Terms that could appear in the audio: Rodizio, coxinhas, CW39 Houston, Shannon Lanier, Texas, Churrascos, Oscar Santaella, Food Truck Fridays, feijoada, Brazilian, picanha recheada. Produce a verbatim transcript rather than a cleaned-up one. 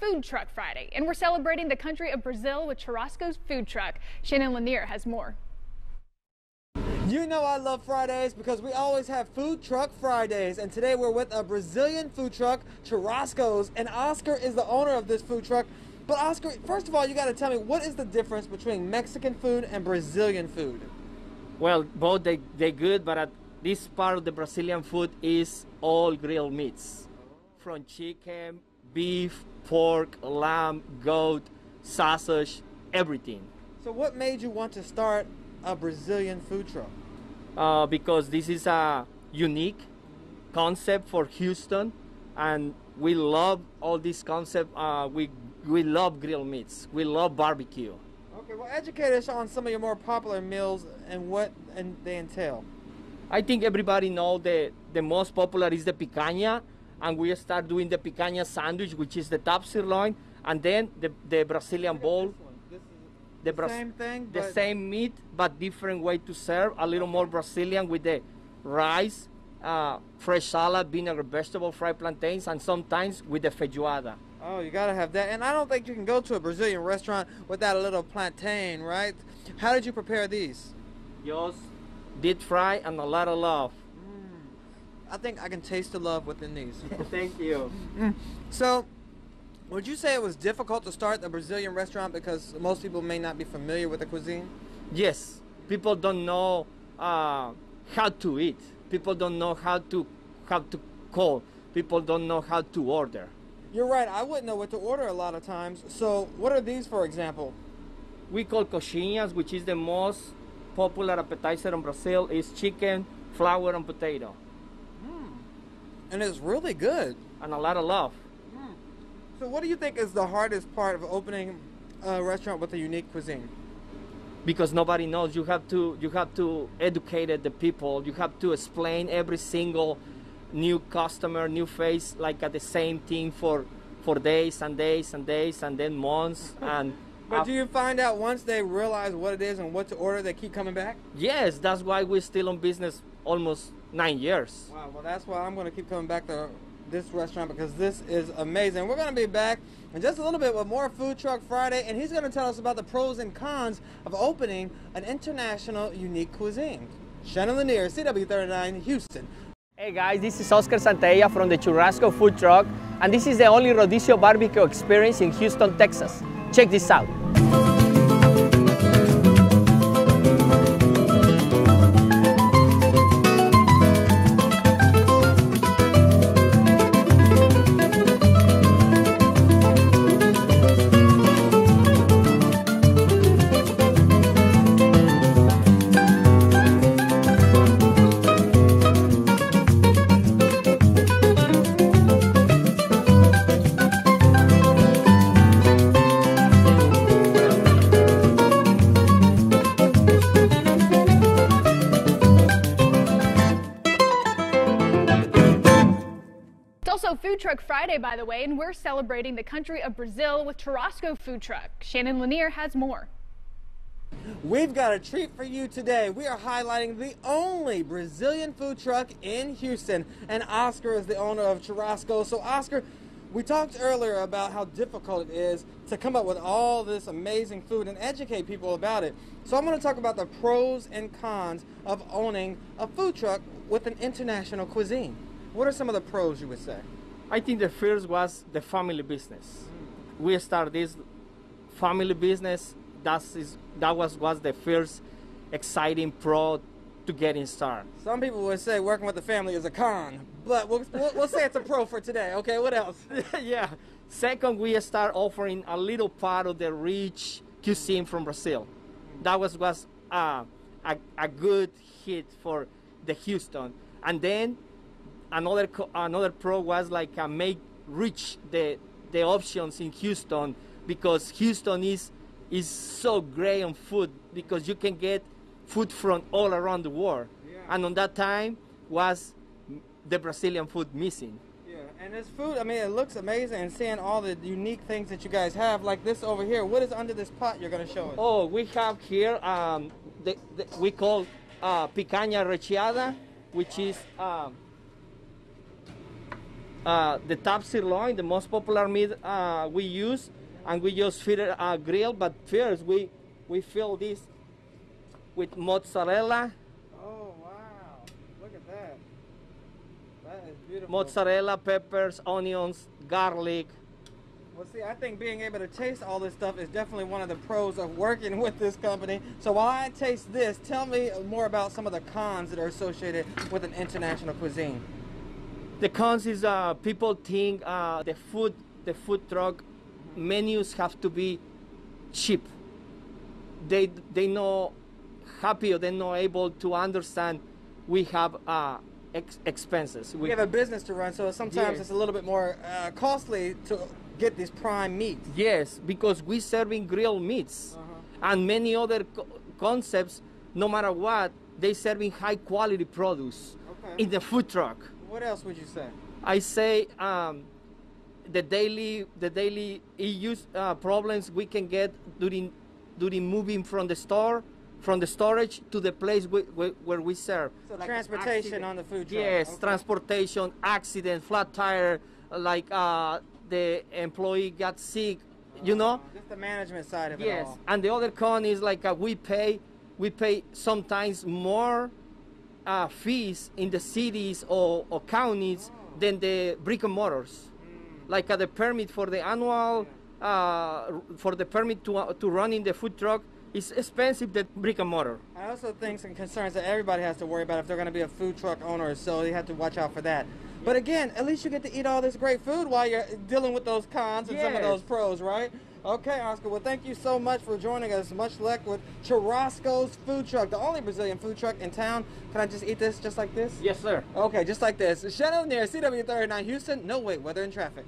Food Truck Friday, and we're celebrating the country of Brazil with Churrasco's Food Truck. Shannon Lanier has more. You know I love Fridays because we always have Food Truck Fridays, and today we're with a Brazilian food truck, Churrasco's, and Oscar is the owner of this food truck. But Oscar, first of all, you got to tell me, what is the difference between Mexican food and Brazilian food? Well, both they they good, but at this part of the Brazilian food is all grilled meats, from chicken, beef, pork, lamb, goat, sausage, everything. So what made you want to start a Brazilian food truck? Uh, because this is a unique concept for Houston, and we love all this concept. Uh, we, we love grilled meats. We love barbecue. Okay, well, educate us on some of your more popular meals and what and they entail. I think everybody knows that the most popular is the picanha, and we start doing the picanha sandwich, which is the top sirloin, and then the, the Brazilian bowl. This this the Bra same thing, the same meat, but different way to serve, a little okay. more Brazilian with the rice, uh, fresh salad, vinegar, vegetable, fried plantains, and sometimes with the feijoada. Oh, you gotta have that. And I don't think you can go to a Brazilian restaurant without a little plantain, right? How did you prepare these? Yours did fry and a lot of love. I think I can taste the love within these. Thank you. So, would you say it was difficult to start a Brazilian restaurant because most people may not be familiar with the cuisine? Yes. People don't know uh, how to eat. People don't know how to, how to call. People don't know how to order. You're right. I wouldn't know what to order a lot of times. So, what are these, for example? We call coxinhas, which is the most popular appetizer in Brazil. It's chicken, flour, and potato. And it's really good. And a lot of love. Mm. So what do you think is the hardest part of opening a restaurant with a unique cuisine? Because nobody knows. You have to, you have to educate the people. You have to explain every single new customer, new face, like at the same thing for, for days and days and days and then months. and. But do you find out once they realize what it is and what to order, they keep coming back? Yes, that's why we're still in business almost nine years. Wow, well, that's why I'm going to keep coming back to this restaurant because this is amazing. We're going to be back in just a little bit with more Food Truck Friday, and he's going to tell us about the pros and cons of opening an international unique cuisine. Shannon Lanier, C W thirty-nine, Houston. Hey guys, this is Oscar Santaella from the Churrasco Food Truck, and this is the only Rodizio barbecue experience in Houston, Texas. Check this out. Food Truck Friday, by the way, and we're celebrating the country of Brazil with Churrasco Food Truck. Shannon Lanier has more. We've got a treat for you today. We are highlighting the only Brazilian food truck in Houston, and Oscar is the owner of Churrasco. So, Oscar, we talked earlier about how difficult it is to come up with all this amazing food and educate people about it. So I'm going to talk about the pros and cons of owning a food truck with an international cuisine. What are some of the pros, you would say? I think the first was the family business. Mm. We started this family business. That's is, that was, was the first exciting pro to getting started. Some people would say working with the family is a con, but we'll, we'll, we'll say it's a pro for today. Okay, what else? Yeah. Second, we start offering a little part of the rich cuisine from Brazil. Mm. That was, was uh, a, a good hit for the Houston. And then Another another pro was like uh, make rich the the options in Houston, because Houston is is so great on food, because you can get food from all around the world. Yeah. And on that time was the Brazilian food missing. Yeah, and this food, I mean, it looks amazing, and seeing all the unique things that you guys have, like this over here. What is under this pot you're going to show us? Oh, we have here um, the, the, we call uh, picanha recheada, which is. Um, uh, the top sirloin, the most popular meat uh, we use, and we just feed it a grill. But first, we we fill this with mozzarella. Oh wow! Look at that. That is beautiful. Mozzarella, peppers, onions, garlic. Well, see, I think being able to taste all this stuff is definitely one of the pros of working with this company. So while I taste this, tell me more about some of the cons that are associated with an international cuisine. The cons is uh, people think uh, the food, the food truck menus have to be cheap. They they not happy, or they're not able to understand we have uh, ex expenses. We, we have a business to run, so sometimes yeah. it's a little bit more uh, costly to get this prime meat. Yes, because we serving grilled meats, uh-huh. and many other co concepts. No matter what, they serving high quality produce okay. in the food truck. What else would you say? I say um, the daily the daily use uh, problems we can get during during moving from the store, from the storage to the place we, we, where we serve. So like transportation accident. on the food truck. Yes, okay. transportation, accident, flat tire, like. Uh, the employee got sick, uh, you know? Just the management side of yes. it all. And the other con is like uh, we pay, we pay sometimes more uh, fees in the cities or, or counties oh. than the brick and mortars. Mm. Like uh, the permit for the annual, yeah. uh, for the permit to, uh, to run in the food truck, it's expensive than brick and mortar. I also think some concerns that everybody has to worry about if they're gonna be a food truck owner, so you have to watch out for that. But again, at least you get to eat all this great food while you're dealing with those cons and yes. some of those pros, right? Okay, Oscar, well, thank you so much for joining us. Much luck with Churrasco's Food Truck, the only Brazilian food truck in town. Can I just eat this just like this? Yes, sir. Okay, just like this. Shannon Lanier, C W thirty-nine Houston, no wait, weather and traffic.